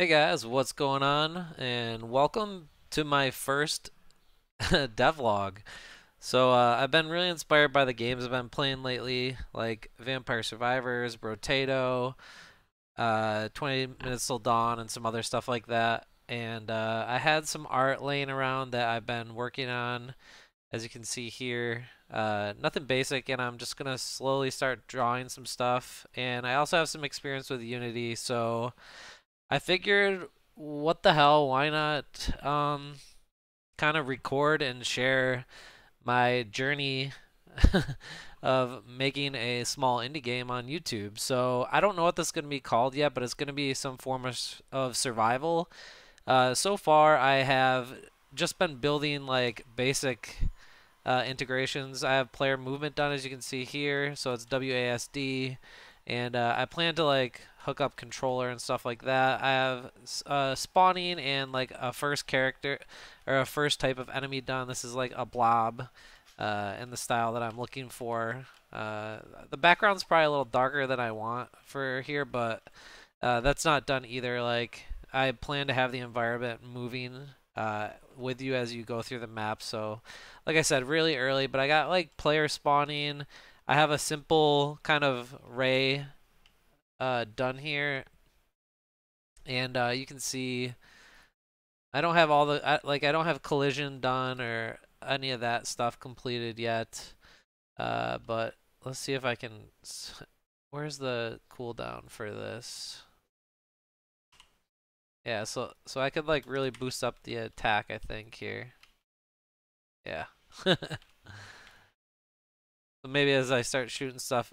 Hey guys, what's going on? And welcome to my first devlog. So I've been really inspired by the games I've been playing lately, like Vampire Survivors, Brotato, 20 Minutes Till Dawn, and some other stuff like that. And I had some art laying around that I've been working on, as you can see here. Nothing basic, and I'm just going to slowly start drawing some stuff. And I also have some experience with Unity, so I figured, what the hell, why not kind of record and share my journey of making a small indie game on YouTube. So I don't know what this is going to be called yet, but it's going to be some form of survival. So far, I have just been building like basic integrations. I have player movement done, as you can see here, so it's WASD. And I plan to like hook up controller and stuff like that. I have spawning and like a first character or a first type of enemy done. This is like a blob in the style that I'm looking for. The background's probably a little darker than I want for here, but that's not done either. Like I plan to have the environment moving with you as you go through the map. So like I said, really early, but I got like player spawning. I have a simple kind of ray done here, and you can see I don't have all the I don't have collision done or any of that stuff completed yet. But let's see if I can. Where's the cooldown for this? Yeah, so I could like really boost up the attack, I think, here. Yeah. Maybe as I start shooting stuff.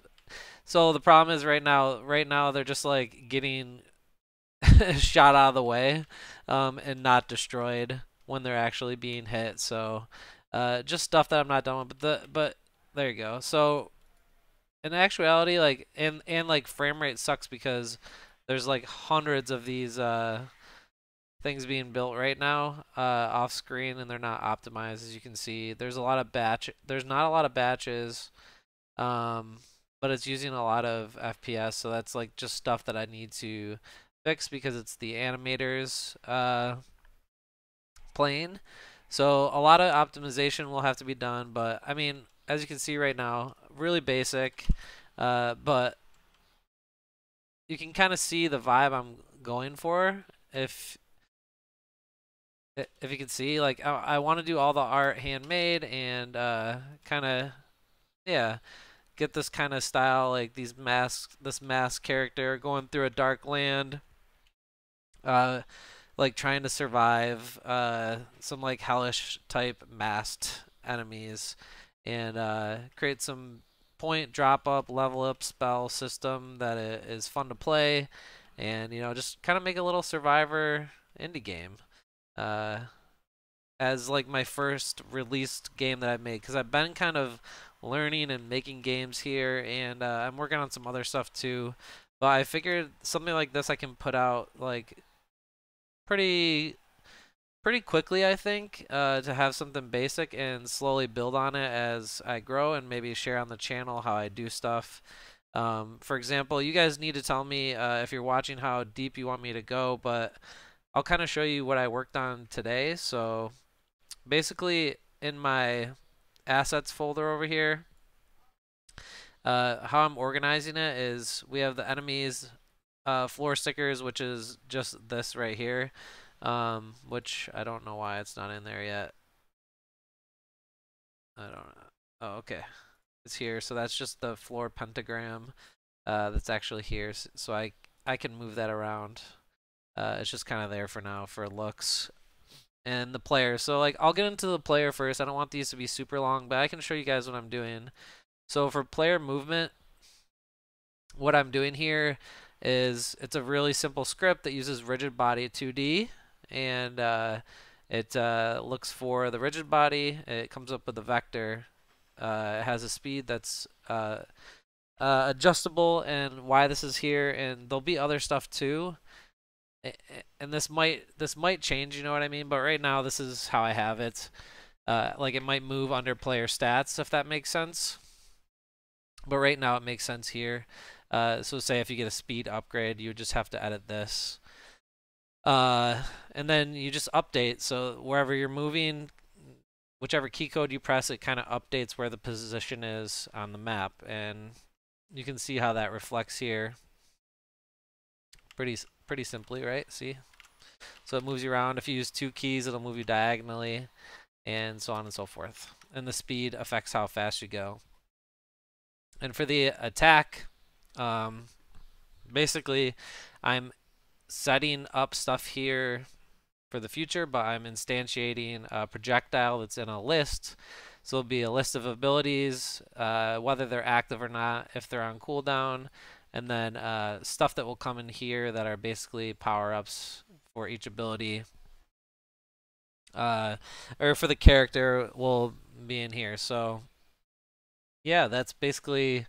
So the problem is right now they're just like getting shot out of the way and not destroyed when they're actually being hit. So just stuff that I'm not done with, but there you go. So in actuality, like and like frame rate sucks because there's like hundreds of these things being built right now off screen, and they're not optimized, as you can see. There's not a lot of batches, but it's using a lot of FPS, so that's like just stuff that I need to fix because it's the animators playing. So a lot of optimization will have to be done, but I mean, as you can see right now, really basic, but you can kind of see the vibe I'm going for. If you can see, like I want to do all the art handmade and kind of, yeah, get this kind of style, like these masks, this mask character going through a dark land, like trying to survive some like hellish type masked enemies, and create some point drop up, level up spell system that is fun to play, and you know, just kind of make a little survivor indie game. As like my first released game that I've made, because I've been kind of learning and making games here, and I'm working on some other stuff too, but I figured something like this I can put out like pretty quickly, I think, to have something basic and slowly build on it as I grow, and maybe share on the channel how I do stuff. For example, you guys need to tell me if you're watching how deep you want me to go, but I'll kind of show you what I worked on today. So basically in my assets folder over here, how I'm organizing it is we have the enemies floor stickers, which is just this right here, which I don't know why it's not in there yet. I don't know. Oh, okay. It's here. So that's just the floor pentagram that's actually here. So I can move that around. It's just kind of there for now for looks. And the player. So like I'll get into the player first. I don't want these to be super long, but I can show you guys what I'm doing. So for player movement, what I'm doing here is it's a really simple script that uses RigidBody2D, and it looks for the rigid body. It comes up with a vector. It has a speed that's adjustable, and why this is here, and there'll be other stuff too. And this might change, you know what I mean? But right now, this is how I have it. Like it might move under player stats, if that makes sense. But right now, it makes sense here. So say if you get a speed upgrade, you would just have to edit this. And then you just update. So wherever you're moving, whichever key code you press, it kind of updates where the position is on the map. And you can see how that reflects here. Pretty simply, right? See? So it moves you around. If you use two keys, it'll move you diagonally, and so on and so forth. And the speed affects how fast you go. And for the attack, basically I'm setting up stuff here for the future, but I'm instantiating a projectile that's in a list. So it'll be a list of abilities, whether they're active or not, if they're on cooldown, and then stuff that will come in here that are basically power-ups for each ability. Or for the character will be in here. So yeah, that's basically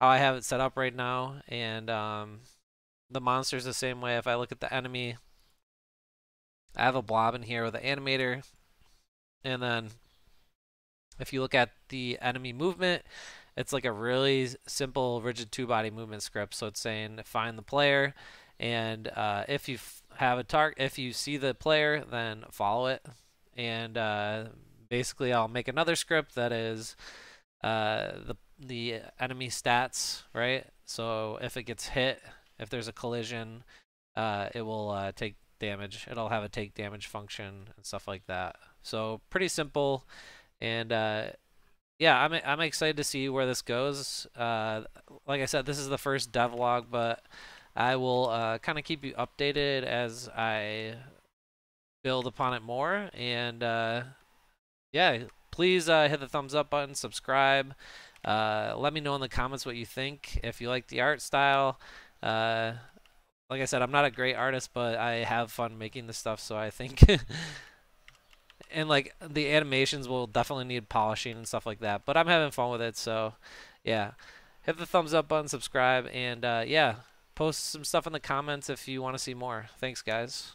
how I have it set up right now. And the monster's the same way. If I look at the enemy, I have a blob in here with an animator. And then if you look at the enemy movement, it's like a really simple rigid two-body movement script. So it's saying find the player, and if you have a target, if you see the player, then follow it. And basically, I'll make another script that is the enemy stats, right? So if it gets hit, if there's a collision, it will take damage. It'll have a take damage function and stuff like that. So pretty simple, and yeah, I'm excited to see where this goes. Like I said, this is the first devlog, but I will kind of keep you updated as I build upon it more. And yeah, please hit the thumbs up button, subscribe. Let me know in the comments what you think. If you like the art style, like I said, I'm not a great artist, but I have fun making this stuff, so I think. And like the animations will definitely need polishing and stuff like that, but I'm having fun with it. So yeah, hit the thumbs up button, subscribe, and yeah, post some stuff in the comments if you want to see more. Thanks, guys.